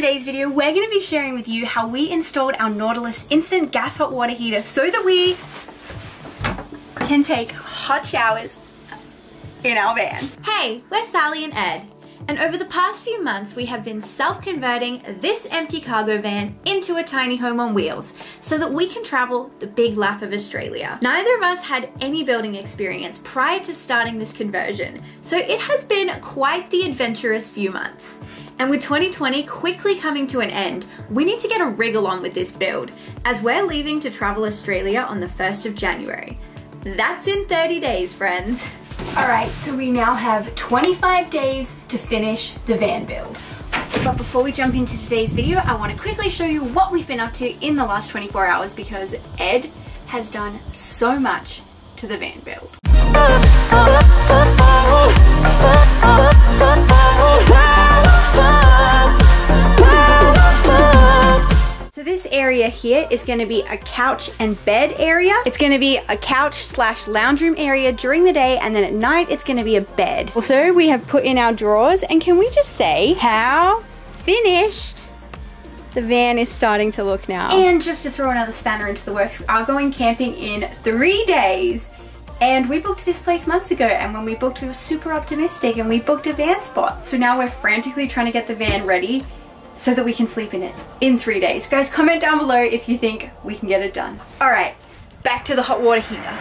today's video, we're going to be sharing with you how we installed our Nautilus instant gas hot water heater so that we can take hot showers in our van. Hey, we're Sally and Ed, and over the past few months we have been self-converting this empty cargo van into a tiny home on wheels so that we can travel the big lap of Australia. Neither of us had any building experience prior to starting this conversion, so it has been quite the adventurous few months. And with 2020 quickly coming to an end, we need to get a wriggle on with this build, as we're leaving to travel Australia on the 1st of January. That's in 30 days, friends. Alright, so we now have 25 days to finish the van build. But before we jump into today's video, I want to quickly show you what we've been up to in the last 24 hours because Ed has done so much to the van build. So this area here is going to be a couch and bed area. It's going to be a couch slash lounge room area during the day, and then at night it's going to be a bed. Also, we have put in our drawers, and can we just say how finished the van is starting to look now. And just to throw another spanner into the works, we are going camping in 3 days. And we booked this place months ago, and when we booked we were super optimistic and we booked a van spot. So now we're frantically trying to get the van ready so that we can sleep in it in 3 days. Guys, comment down below if you think we can get it done. All right, back to the hot water heater.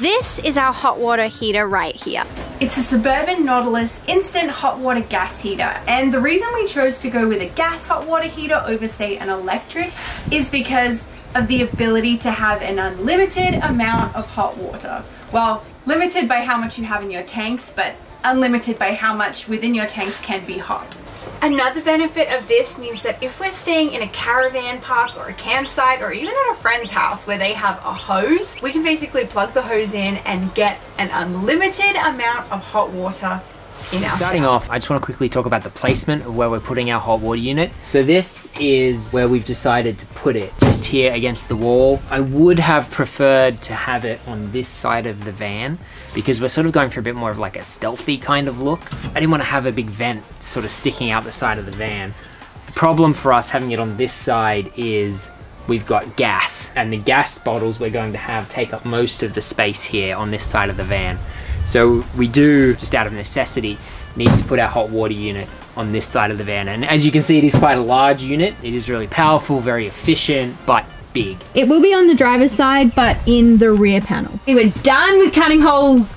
This is our hot water heater right here. It's a Suburban Nautilus instant hot water gas heater. And the reason we chose to go with a gas hot water heater over, say, an electric is because of the ability to have an unlimited amount of hot water. Well, limited by how much you have in your tanks, but unlimited by how much within your tanks can be hot. Another benefit of this means that if we're staying in a caravan park or a campsite or even at a friend's house where they have a hose, we can basically plug the hose in and get an unlimited amount of hot water in our shower. Starting off, I just want to quickly talk about the placement of where we're putting our hot water unit. So this is where we've decided to put it, just here against the wall. I would have preferred to have it on this side of the van because we're sort of going for a bit more of like a stealthy kind of look. I didn't want to have a big vent sort of sticking out the side of the van. The problem for us having it on this side is we've got gas, and the gas bottles we're going to have take up most of the space here on this side of the van. So we do, just out of necessity, need to put our hot water unit on this side of the van. And as you can see, it is quite a large unit. It is really powerful, very efficient, but big. It will be on the driver's side, but in the rear panel. We were done with cutting holes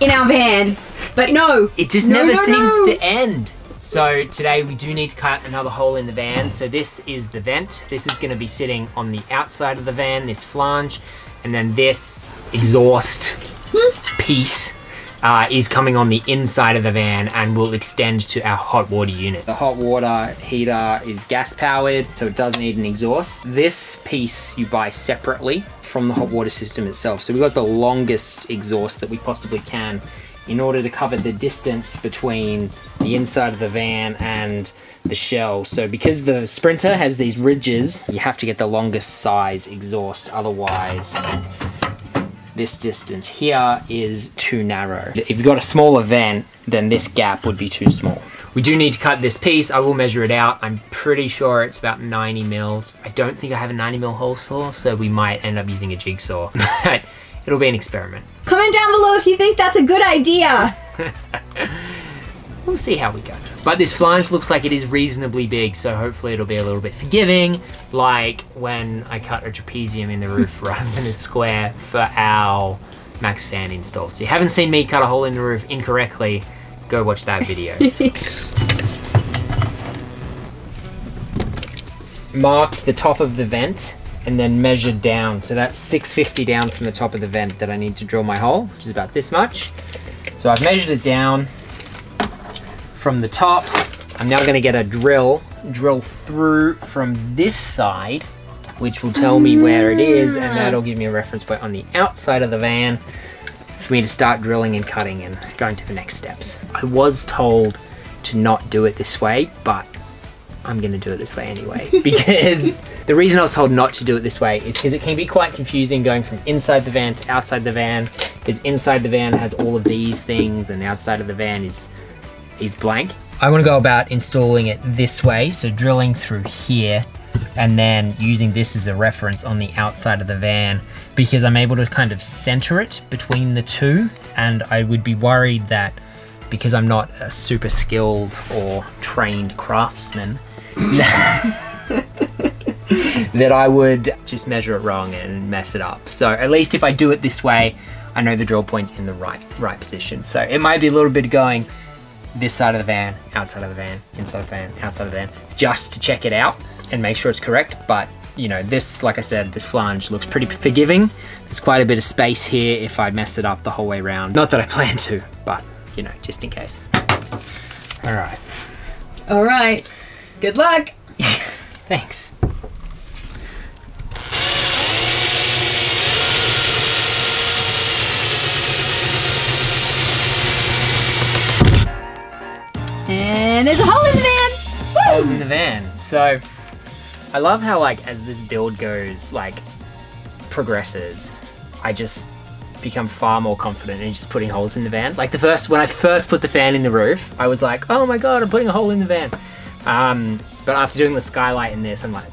in our van, but no. It just never seems to end. So today we do need to cut another hole in the van. So this is the vent. This is going to be sitting on the outside of the van, this flange, and then this exhaust piece is coming on the inside of the van and will extend to our hot water unit. The hot water heater is gas powered, so it does need an exhaust. This piece you buy separately from the hot water system itself. So we got the longest exhaust that we possibly can in order to cover the distance between the inside of the van and the shell. So because the Sprinter has these ridges, you have to get the longest size exhaust, otherwise this distance here is too narrow. If you've got a smaller vent, then this gap would be too small. We do need to cut this piece. I will measure it out. I'm pretty sure it's about 90 mils. I don't think I have a 90 mil hole saw, so we might end up using a jigsaw. It'll be an experiment. Comment down below if you think that's a good idea. We'll see how we go. But this flange looks like it is reasonably big, so hopefully it'll be a little bit forgiving, like when I cut a trapezium in the roof rather than a square for our max fan install. So you haven't seen me cut a hole in the roof incorrectly, go watch that video. Marked the top of the vent and then measured down. So that's 650 down from the top of the vent that I need to drill my hole, which is about this much. So I've measured it down from the top. I'm now gonna get a drill through from this side, which will tell me where it is, and that'll give me a reference point on the outside of the van for me to start drilling and cutting and going to the next steps. I was told to not do it this way, but I'm gonna do it this way anyway, because the reason I was told not to do it this way is because it can be quite confusing going from inside the van to outside the van, because inside the van has all of these things and outside of the van is blank. I want to go about installing it this way, so drilling through here and then using this as a reference on the outside of the van, because I'm able to kind of center it between the two, and I would be worried that because I'm not a super skilled or trained craftsman that I would just measure it wrong and mess it up. So at least if I do it this way, I know the drill point's in the right position. So it might be a little bit going this side of the van, outside of the van, inside the van, outside of the van, just to check it out and make sure it's correct. But you know, this, like I said, this flange looks pretty forgiving. There's quite a bit of space here if I mess it up the whole way around. Not that I plan to, but you know, just in case. All right. All right. Good luck. Thanks. And there's a hole in the van. Woo! Holes in the van. So I love how, like, as this build goes, like, progresses, I just become far more confident in just putting holes in the van. Like when I first put the fan in the roof, I was like, oh my God, I'm putting a hole in the van. But after doing the skylight in this, I'm like,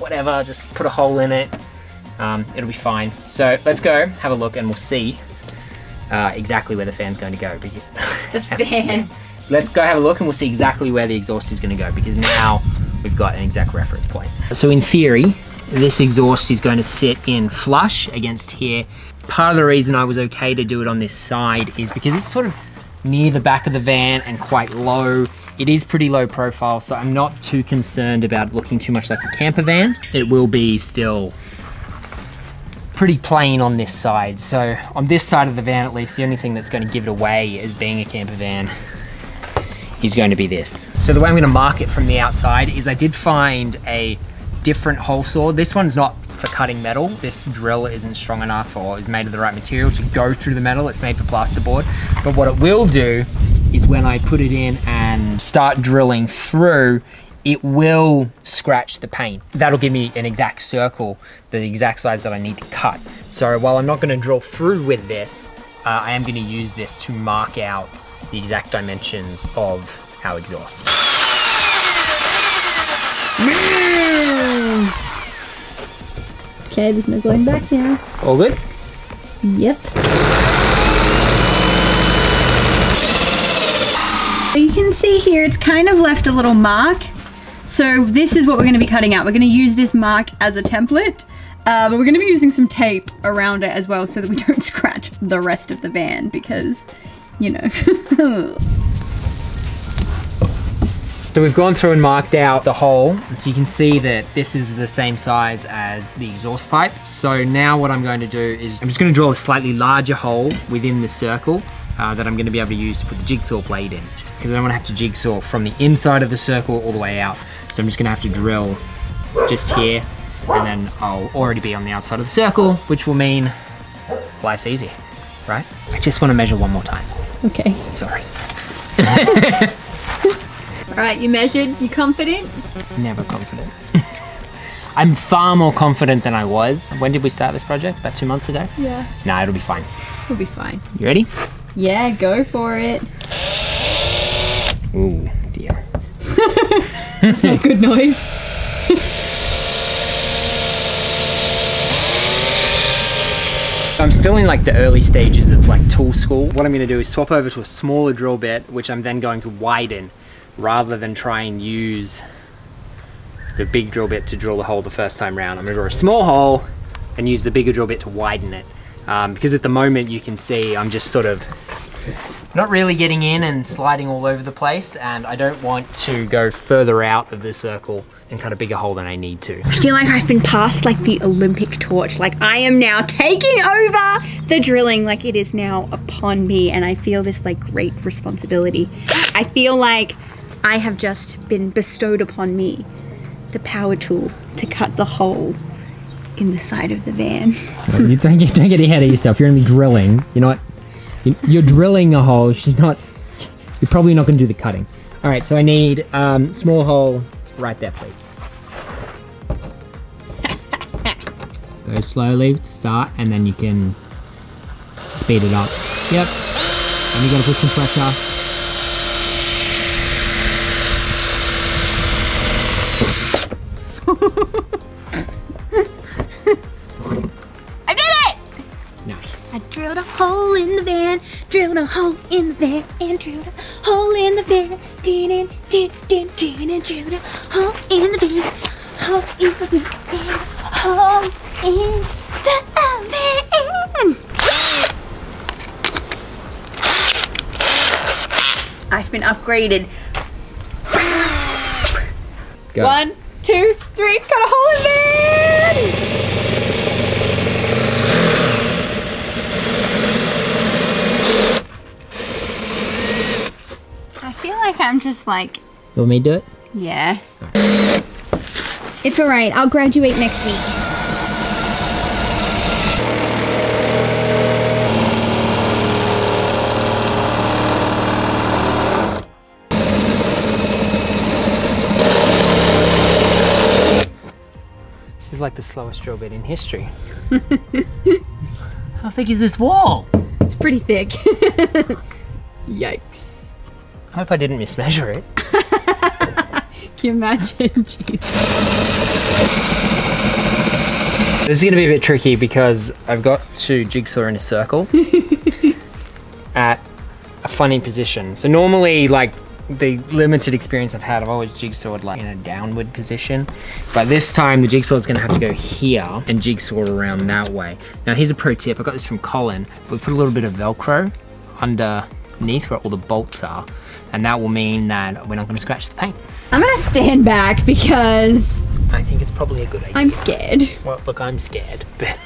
whatever, just put a hole in it. It'll be fine. So let's go have a look and we'll see exactly where the fan's going to go. The fan. Let's go have a look and we'll see exactly where the exhaust is going to go, because now we've got an exact reference point. So in theory, this exhaust is going to sit in flush against here. Part of the reason I was okay to do it on this side is because it's sort of near the back of the van and quite low. It is pretty low profile, so I'm not too concerned about looking too much like a camper van. It will be still pretty plain on this side. So on this side of the van, at least, the only thing that's going to give it away as being a camper van is going to be this. So the way I'm going to mark it from the outside is I did find a different hole saw. This one's not for cutting metal. This drill isn't strong enough or is made of the right material to go through the metal. It's made for plasterboard. But what it will do is when I put it in and start drilling through, it will scratch the paint. That'll give me an exact circle, the exact size that I need to cut. So while I'm not going to drill through with this, I am going to use this to mark out the exact dimensions of our exhaust. Okay, there's no going back now. All good? Yep. You can see here, it's kind of left a little mark. So this is what we're gonna be cutting out. We're gonna use this mark as a template, but we're gonna be using some tape around it as well so that we don't scratch the rest of the van, because, you know. So we've gone through and marked out the hole. So you can see that this is the same size as the exhaust pipe. So now what I'm going to do is I'm just going to drill a slightly larger hole within the circle that I'm going to be able to use to put the jigsaw blade in, because I don't want to have to jigsaw from the inside of the circle all the way out. So I'm just going to have to drill just here, and then I'll already be on the outside of the circle, which will mean life's easy, right? I just want to measure one more time. Okay. Sorry. All right, you measured, you confident? Never confident. I'm far more confident than I was. When did we start this project? About 2 months ago? Yeah. Nah, it'll be fine. It'll be fine. You ready? Yeah, go for it. Ooh, dear. That's not a good noise. I'm still in like the early stages of like tool school. What I'm gonna do is swap over to a smaller drill bit, which I'm then going to widen, rather than try and use the big drill bit to drill the hole the first time round. I'm gonna draw a small hole and use the bigger drill bit to widen it. Because at the moment you can see I'm just sort of not really getting in and sliding all over the place, and I don't want to go further out of the circle and cut a bigger hole than I need to. I feel like I've been passed like the Olympic torch. Like I am now taking over the drilling. Like it is now upon me, and I feel this like great responsibility. I feel like I have just been bestowed upon me the power tool to cut the hole in the side of the van. You don't get ahead of yourself. You're only drilling. You're drilling a hole. You're probably not going to do the cutting. All right, so I need small hole, right there, please. Go slowly to start, and then you can speed it up. Yep. And you gotta put some pressure. I did it! Nice. I drilled a hole in the van, drilled a hole in the van, and drilled a hole in the van. Drilled a hole in the van, hole in the van, hole in the van. I've been upgraded. Go. 1, 2, 3, cut a hole in there! I feel like I'm just like... You want me to do it? Yeah. All right. It's alright, I'll graduate next week. Like the slowest drill bit in history. How thick is this wall? It's pretty thick. Yikes. I hope I didn't mismeasure it. Can you imagine? Jeez. This is going to be a bit tricky because I've got to jigsaw in a circle at a funny position. So normally, like, the limited experience I've had, I've always jigsawed like in a downward position, but this time the jigsaw is going to have to go here and jigsaw around that way. Now here's a pro tip, I got this from Colin. We've put a little bit of Velcro underneath where all the bolts are, and that will mean that we're not going to scratch the paint. I'm going to stand back because... I think it's probably a good idea. I'm scared. Well, look, I'm scared, but...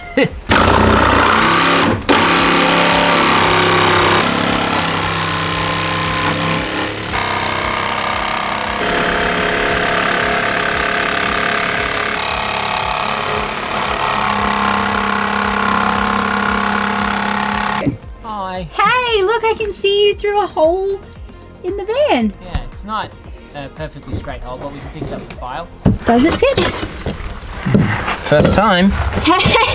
Hey, look, I can see you through a hole in the van. Yeah, it's not a perfectly straight hole, but we can fix up the file. Does it fit? First time.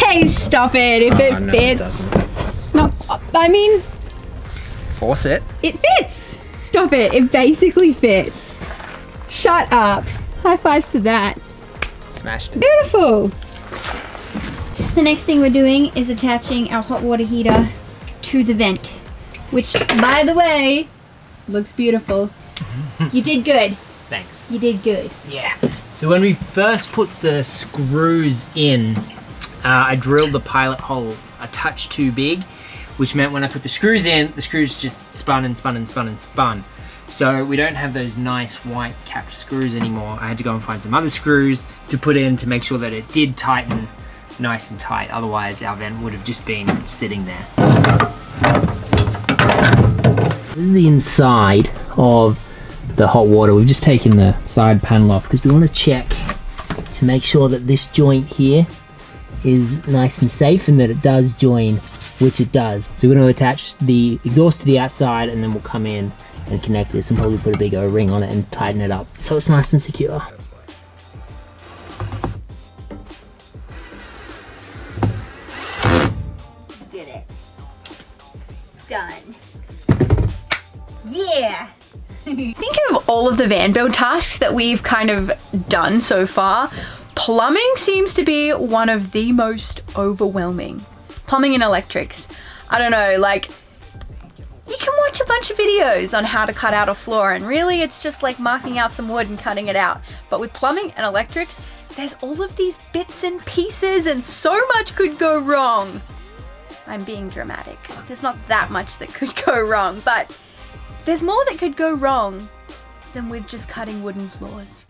Hey, stop it. If it fits. No, it doesn't. No, I mean... Force it. It fits. Stop it. It basically fits. Shut up. High fives to that. Smashed it. Beautiful. The next thing we're doing is attaching our hot water heater to the vent, which, by the way, looks beautiful. You did good. Thanks. You did good. Yeah. So when we first put the screws in, I drilled the pilot hole a touch too big, which meant when I put the screws in, the screws just spun and spun and spun and spun. So we don't have those nice white capped screws anymore. I had to go and find some other screws to put in to make sure that it did tighten nice and tight, otherwise our vent would have just been sitting there. This is the inside of the hot water. We've just taken the side panel off because we want to check to make sure that this joint here is nice and safe and that it does join, which it does. So we're going to attach the exhaust to the outside, and then we'll come in and connect this and probably put a big O-ring on it and tighten it up so it's nice and secure. Done. Yeah. Think of all of the van build tasks that we've kind of done so far. Plumbing seems to be one of the most overwhelming. Plumbing and electrics. I don't know, like, you can watch a bunch of videos on how to cut out a floor, and really it's just like marking out some wood and cutting it out. But with plumbing and electrics, there's all of these bits and pieces and so much could go wrong. I'm being dramatic. There's not that much that could go wrong, but there's more that could go wrong than with just cutting wooden floors.